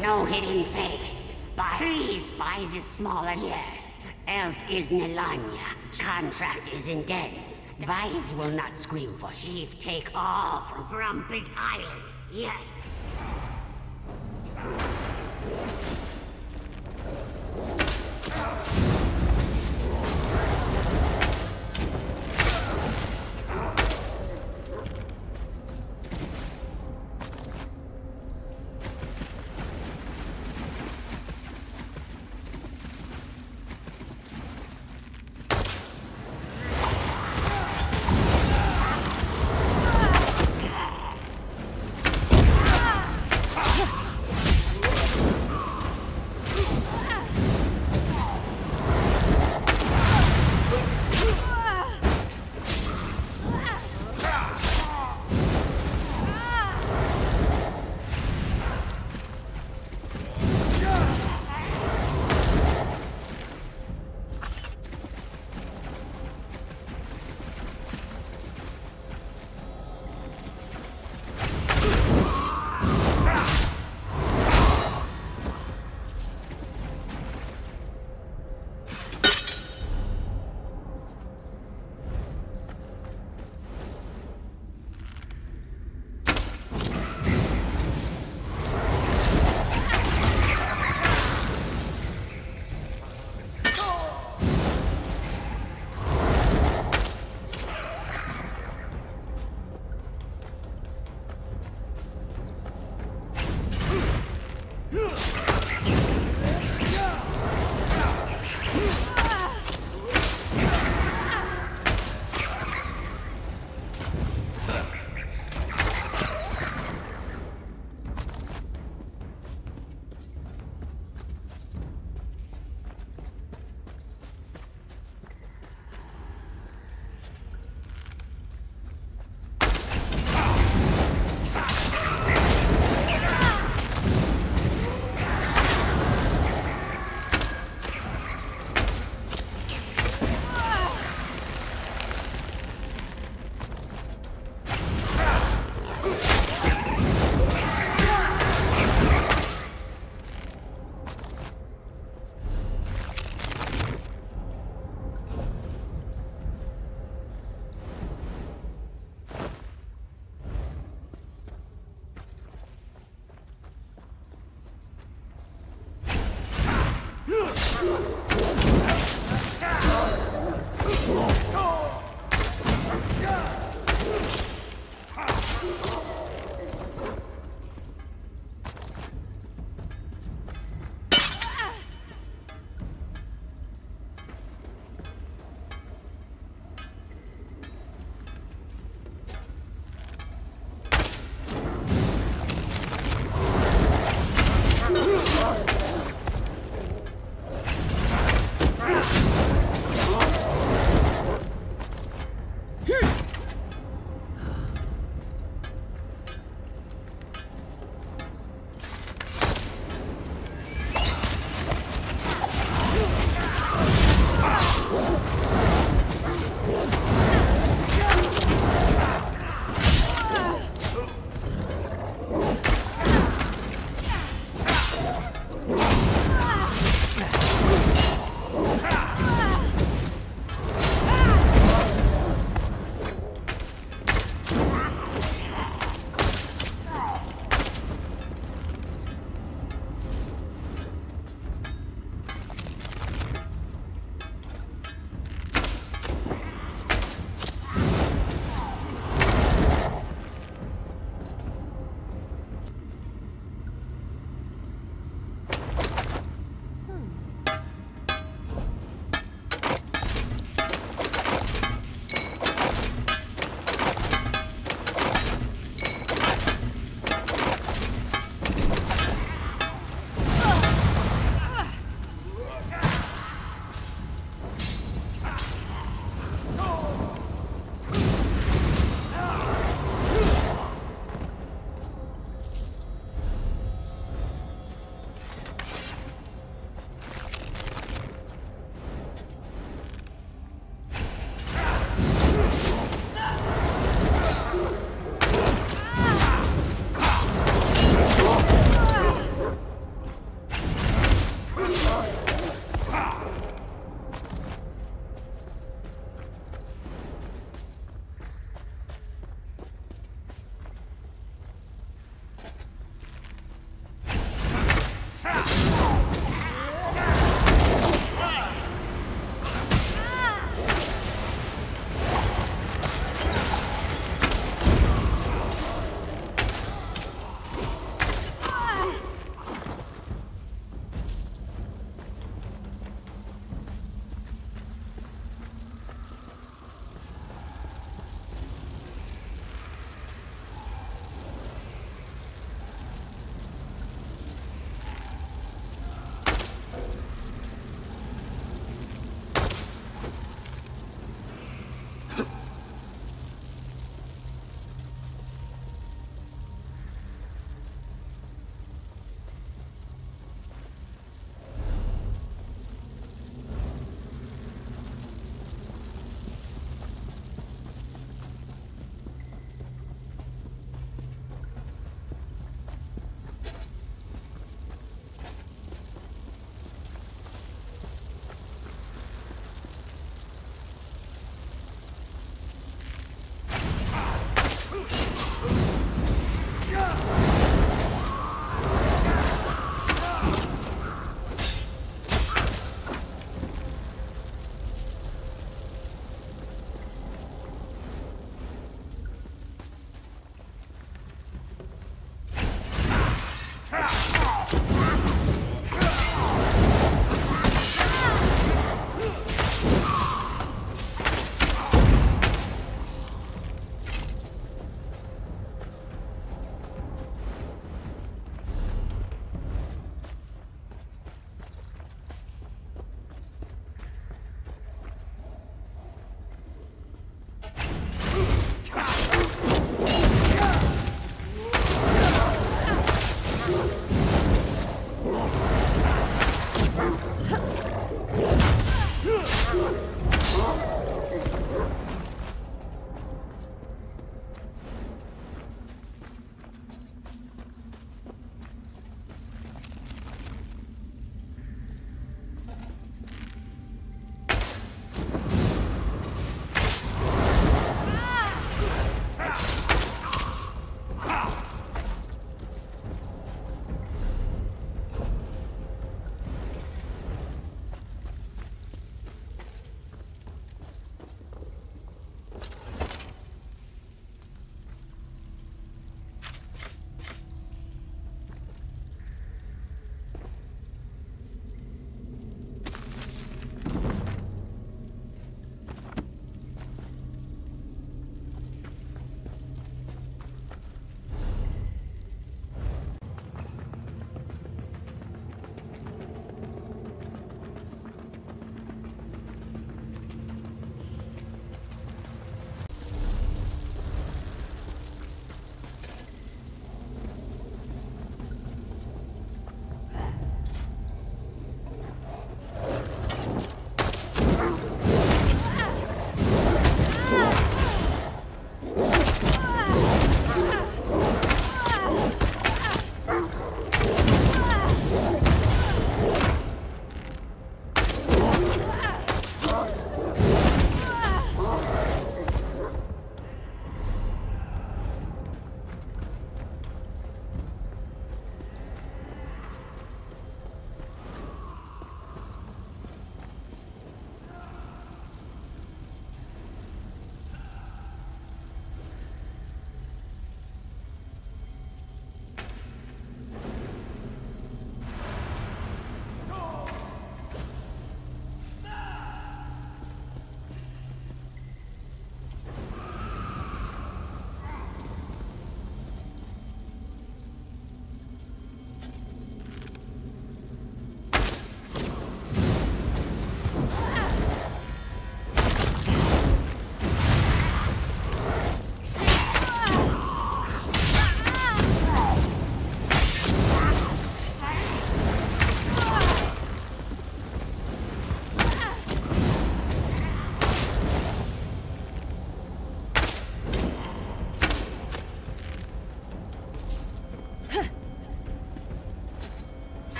No hidden face. Please buy the smaller ears. Elf is Nelania. Contract is intense. Vise will not scream for sheep. Take off from Big Island. Yes.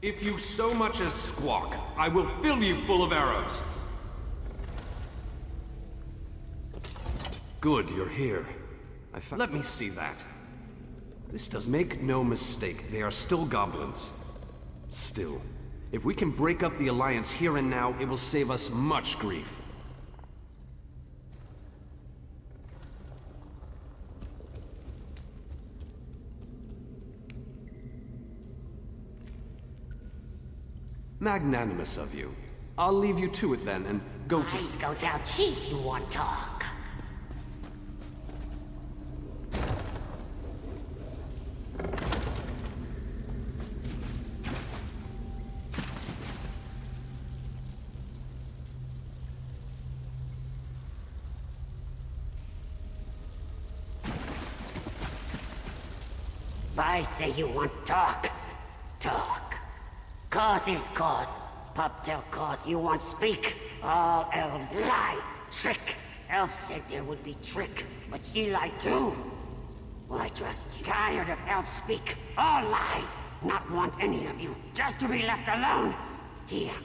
If you so much as squawk, I will fill you full of arrows. Good, you're here. Let me see that. This does make no mistake. They are still goblins. Still, if we can break up the alliance here and now, it will save us much grief. Magnanimous of you. I'll leave you to it then, and go to- Please go tell Chief you want talk. I say you want talk. Talk. Koth is Koth. Pup tell Koth you won't speak. All elves lie. Trick. Elf said there would be trick, but she lied too. Why trust you? Tired of elf speak. All lies. Not want any of you. Just to be left alone. Here.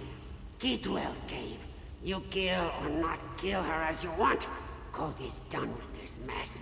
Key to Elf Cave. You kill or not kill her as you want. Koth is done with this mess.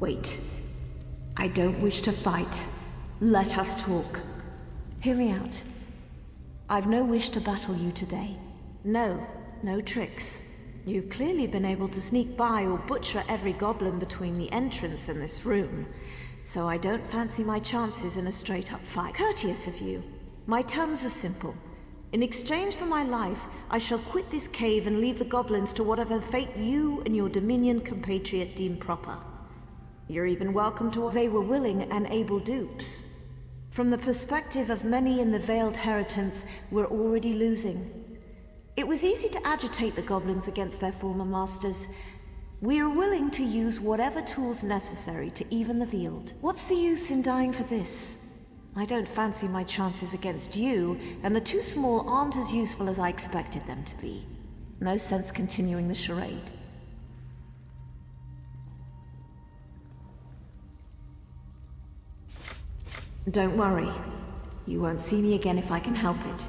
Wait. I don't wish to fight. Let us talk. Hear me out. I've no wish to battle you today. No tricks. You've clearly been able to sneak by or butcher every goblin between the entrance and this room, so I don't fancy my chances in a straight-up fight. Courteous of you. My terms are simple. In exchange for my life, I shall quit this cave and leave the goblins to whatever fate you and your Dominion compatriot deem proper. You're even welcome to... They were willing and able dupes. From the perspective of many in the Veiled Heritance, we're already losing. It was easy to agitate the goblins against their former masters. We're willing to use whatever tools necessary to even the field. What's the use in dying for this? I don't fancy my chances against you, and the Toothmaul aren't as useful as I expected them to be. No sense continuing the charade. Don't worry. You won't see me again if I can help it.